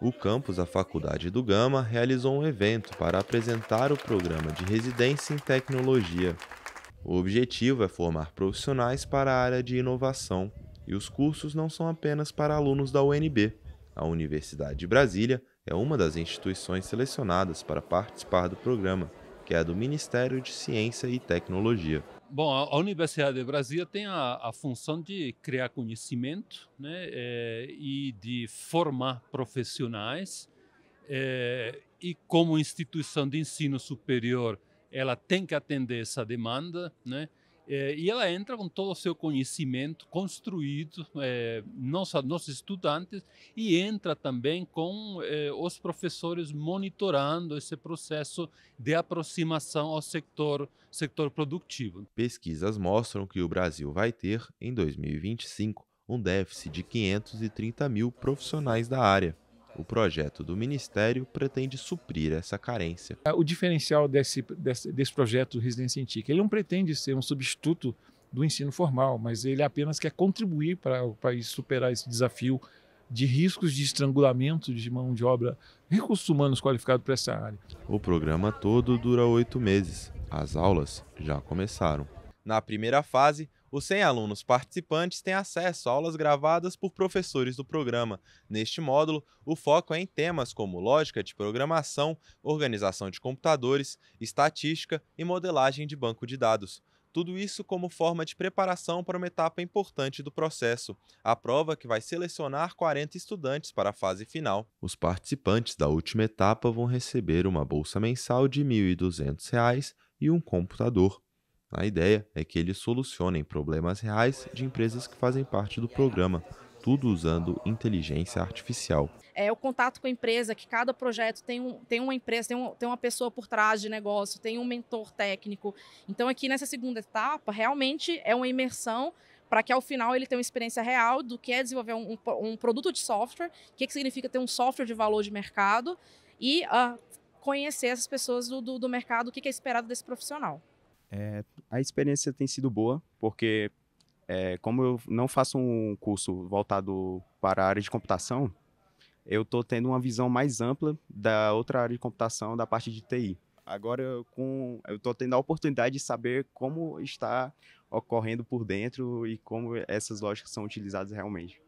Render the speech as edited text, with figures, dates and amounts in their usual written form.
o campus da Faculdade do Gama realizou um evento para apresentar o programa de Residência em Tecnologia. O objetivo é formar profissionais para a área de inovação, e os cursos não são apenas para alunos da UNB. A Universidade de Brasília é uma das instituições selecionadas para participar do programa, que é do Ministério de Ciência e Tecnologia. Bom, a Universidade de Brasília tem a função de criar conhecimento, né, e de formar profissionais. E como instituição de ensino superior, ela tem que atender essa demanda, né, e ela entra com todo o seu conhecimento construído, nossos estudantes, e entra também com os professores monitorando esse processo de aproximação ao sector produtivo. Pesquisas mostram que o Brasil vai ter, em 2025, um déficit de 530 mil profissionais da área. O projeto do Ministério pretende suprir essa carência. O diferencial desse projeto Residência Científica, ele não pretende ser um substituto do ensino formal, mas ele apenas quer contribuir para o país superar esse desafio de riscos de estrangulamento de mão de obra, recursos humanos qualificados para essa área. O programa todo dura 8 meses. As aulas já começaram. Na primeira fase, os 100 alunos participantes têm acesso a aulas gravadas por professores do programa. Neste módulo, o foco é em temas como lógica de programação, organização de computadores, estatística e modelagem de banco de dados. Tudo isso como forma de preparação para uma etapa importante do processo, a prova que vai selecionar 40 estudantes para a fase final. Os participantes da última etapa vão receber uma bolsa mensal de R$ 1.200 e um computador. A ideia é que eles solucionem problemas reais de empresas que fazem parte do programa, tudo usando inteligência artificial. É o contato com a empresa, que cada projeto tem uma pessoa por trás de negócio, tem um mentor técnico. Então aqui nessa segunda etapa realmente é uma imersão para que ao final ele tenha uma experiência real do que é desenvolver um produto de software, o que significa ter um software de valor de mercado e conhecer essas pessoas do mercado, o que é esperado desse profissional. A experiência tem sido boa, porque como eu não faço um curso voltado para a área de computação, eu estou tendo uma visão mais ampla da outra área de computação, da parte de TI. Agora eu estou tendo a oportunidade de saber como está ocorrendo por dentro e como essas lógicas são utilizadas realmente.